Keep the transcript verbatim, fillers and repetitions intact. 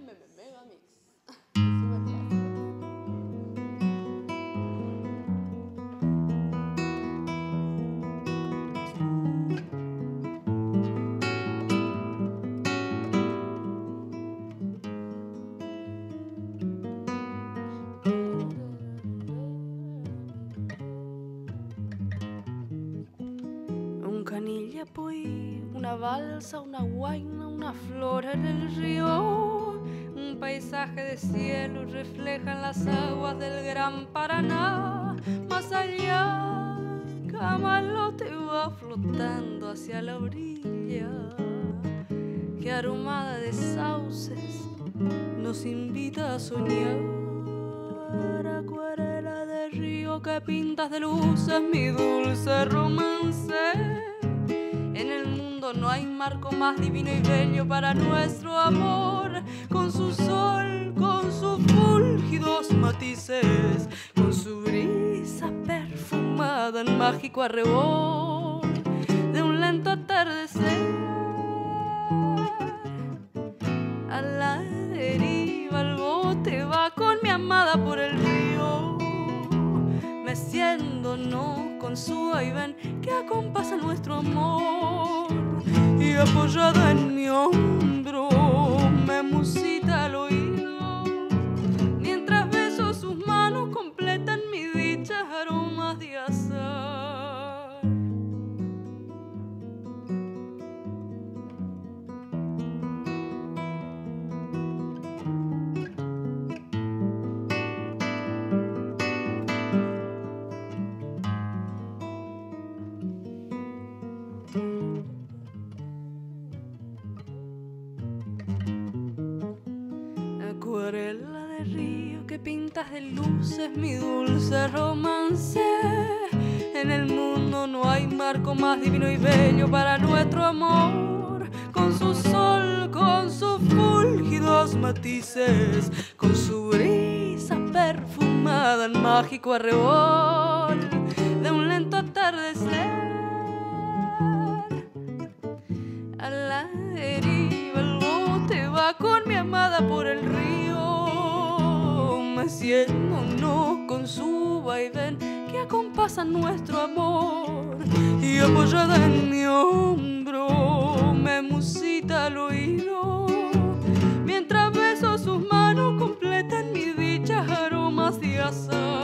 me, me, me, mega mix. Una balsa, una guaina, una flor en el río, un paisaje de cielo reflejan las aguas del Gran Paraná. Más allá, camalote va flotando hacia la orilla, que aromada de sauces nos invita a soñar. Acuarela del río que pintas de luces mi dulce romance. En el mundo no hay marco más divino y bello para nuestro amor, con su sol, con sus fúlgidos matices, con su brisa perfumada en mágico arrebol de un lento atardecer. A la deriva el bote va con mi amada por el río, meciéndonos con su vaivén que acompasa nuestro amor, y apoyada en mi hombro me musita al oído, mientras beso sus manos completan mi dicha aromas de azar. Acuarela del río que pintas de luces mi dulce romance. En el mundo no hay marco más divino y bello para nuestro amor, con su sol, con sus fúlgidos matices, con su brisa perfumada en mágico arrebol de un lento atardecer. A la deriva el bote va con mi amada por el río, meciéndonos con su vaivén que acompasa nuestro amor, y apoyada en mi hombro me musita al oído, mientras beso sus manos completan mis dichas aromas de azahar.